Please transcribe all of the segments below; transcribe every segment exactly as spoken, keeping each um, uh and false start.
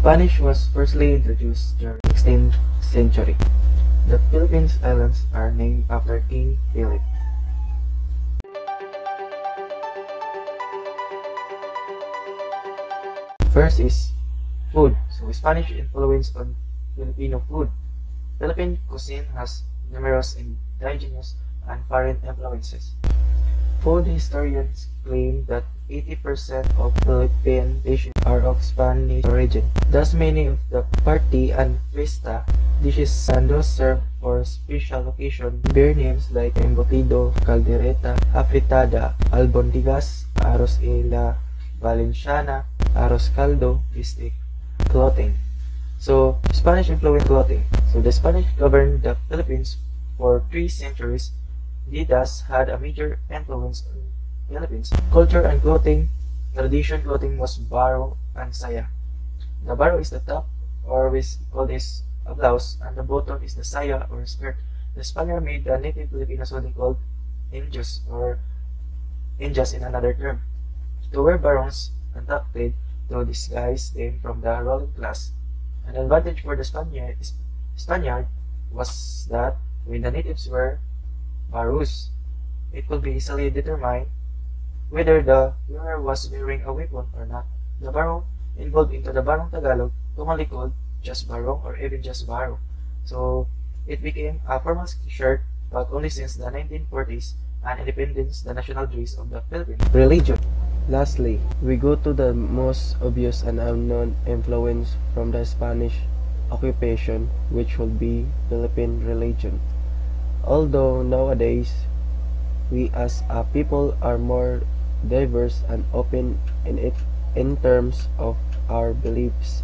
Spanish was firstly introduced during the sixteenth century. The Philippines Islands are named after King Philip. First is food. So Spanish influence on Filipino food. Philippine cuisine has numerous indigenous and foreign influences. Food historians claim that eighty percent of Philippine dishes are of Spanish origin. Thus, many of the party and fiesta dishes and those served for special occasion bear names like embotido, caldereta, afritada, albondigas, arroz valenciana, arroz caldo, bisque, clothing. So, Spanish influenced clothing. So, the Spanish governed the Philippines for three centuries. They thus had a major influence on Philippines culture and clothing. Tradition clothing was baro and saya. The baro is the top, or we call this a blouse, and the bottom is the saya or skirt. The Spaniard made the native Filipinos what they called indios or indias in another term. To wear barons conducted to disguise them from the ruling class. An advantage for the Spaniard, Spaniard was that when the natives were baros, it could be easily determined whether the wearer was wearing a weapon or not. The baro involved into the barong Tagalog, commonly called just barong or even just baro. So it became a formal shirt, but only since the nineteen forties and independence, the national dress of the Philippines. Religion. Lastly, we go to the most obvious and unknown influence from the Spanish occupation, which would be Philippine religion. Although nowadays, we as a people are more diverse and open in it in terms of our beliefs.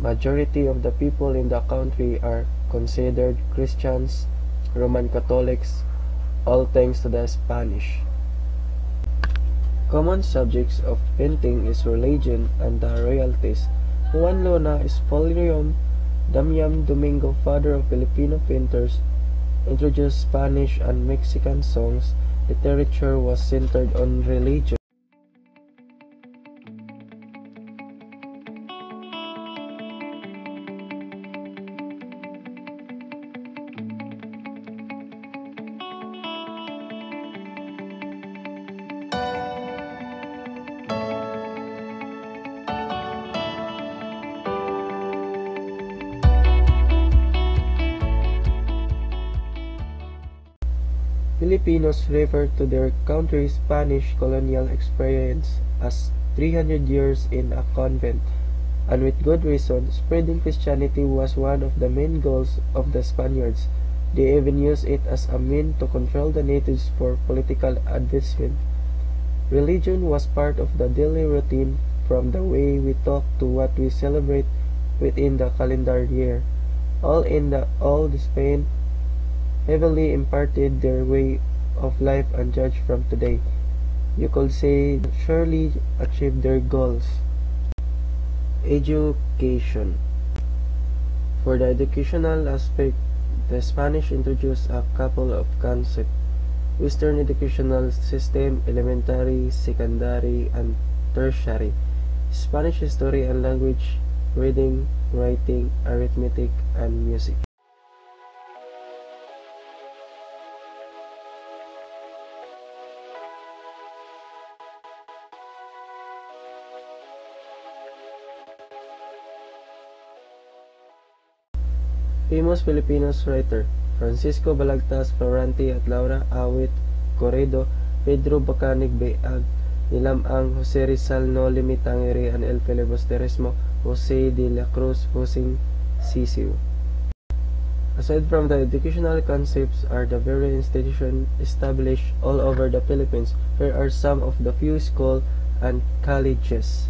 Majority of the people in the country are considered Christians, Roman Catholics, all thanks to the Spanish. Common subjects of painting is religion and the royalties. Juan Luna is Polium, Damian Domingo, father of Filipino painters, introduced Spanish and Mexican songs. Literature was centered on religion. Filipinos refer to their country's Spanish colonial experience as three hundred years in a convent, and with good reason. Spreading Christianity was one of the main goals of the Spaniards. They even used it as a means to control the natives for political advancement. Religion was part of the daily routine, from the way we talk to what we celebrate within the calendar year. All in the old Spain heavily imparted their way of life and judged from today. You could say surely achieved their goals. Education. For the educational aspect, the Spanish introduced a couple of concepts. Western educational system, elementary, secondary, and tertiary. Spanish history and language, reading, writing, arithmetic, and music. Famous Filipino writer Francisco Balagtas, Florante at Laura, awit, corrido, Pedro Bacanig, beag, nilamang, Jose Rizal, no limitangere, and El Filibusterismo, Jose de la Cruz, Jose Sisiu. Aside from the educational concepts are the various institutions established all over the Philippines. Here are some of the few schools and colleges.